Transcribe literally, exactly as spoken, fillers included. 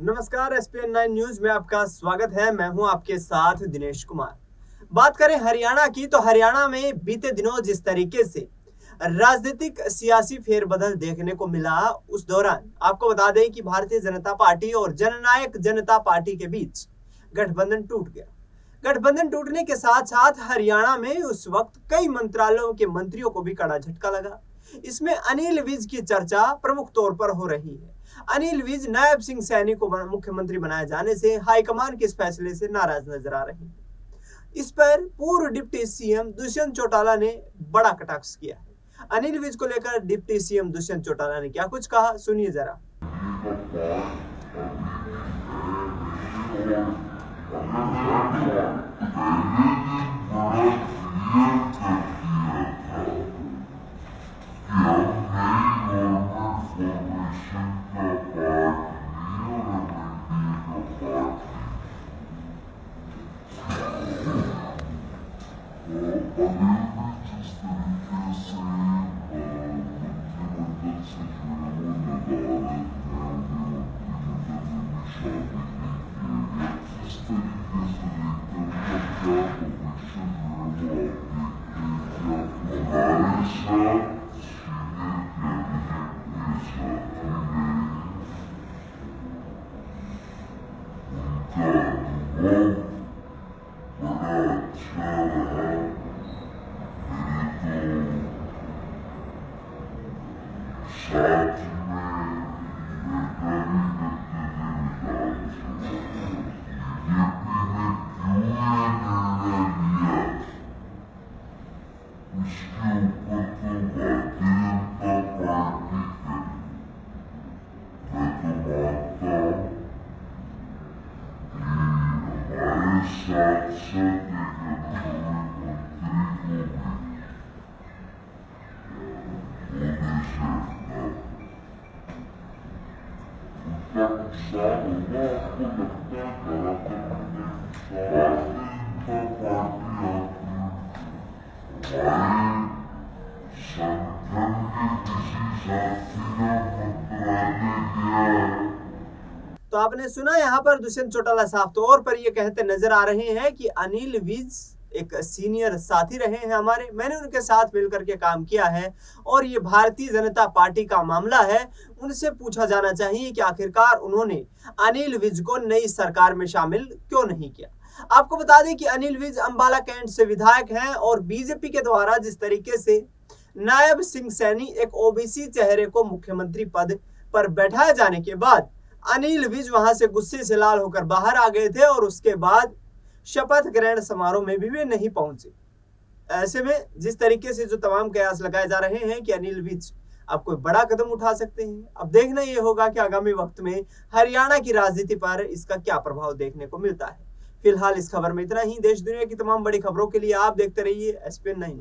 नमस्कार, ESPN nine news में आपका स्वागत है। मैं हूं आपके साथ दिनेश कुमार। बात करें हरियाणा की तो हरियाणा में बीते दिनों जिस तरीके से राजनीतिक सियासी फेरबदल देखने को मिला, उस दौरान आपको बता दें कि भारतीय जनता पार्टी और जननायक जनता पार्टी के बीच गठबंधन टूट गया। गठबंधन टूटने के साथ साथ हरियाणा में उस वक्त कई मंत्रालयों के मंत्रियों को भी कड़ा झटका लगा। इसमें अनिल विज की चर्चा प्रमुख तौर पर हो रही है। अनिल विज नायब सिंह सैनी को मुख्यमंत्री बनाए जाने से हाईकमान के इस फैसले से नाराज नजर आ रहे हैं। इस पर पूर्व डिप्टी सीएम दुष्यंत चौटाला ने बड़ा कटाक्ष किया है। अनिल विज को लेकर डिप्टी सीएम दुष्यंत चौटाला ने क्या कुछ कहा, सुनिए जरा। तो आपने सुना यहाँ पर दुष्यंत चौटाला साफ तौर पर ये कहते नजर आ रहे हैं कि अनिल विज एक सीनियर साथी रहे हैं हमारे, मैंने उनके साथ मिलकर के काम किया है और ये भारतीय जनता पार्टी का मामला है। उनसे पूछा जाना चाहिए कि आखिरकार उन्होंने अनिल विज को नई सरकार में शामिल क्यों नहीं किया। आपको बता दें कि अनिल विज अंबाला केंट से विधायक हैं और बीजेपी के द्वारा जिस तरीके से नायब सिंह सैनी एक ओबीसी चेहरे को मुख्यमंत्री पद पर बैठाए जाने के बाद अनिल विज वहां से गुस्से से लाल होकर बाहर आ गए थे और उसके बाद शपथ ग्रहण समारोह में भी वे नहीं पहुंचे। ऐसे में जिस तरीके से जो तमाम कयास लगाए जा रहे हैं कि अनिल विज अब कोई बड़ा कदम उठा सकते हैं, अब देखना यह होगा कि आगामी वक्त में हरियाणा की राजनीति पर इसका क्या प्रभाव देखने को मिलता है। फिलहाल इस खबर में इतना ही। देश दुनिया की तमाम बड़ी खबरों के लिए आप देखते रहिए एसपीएन नाइन।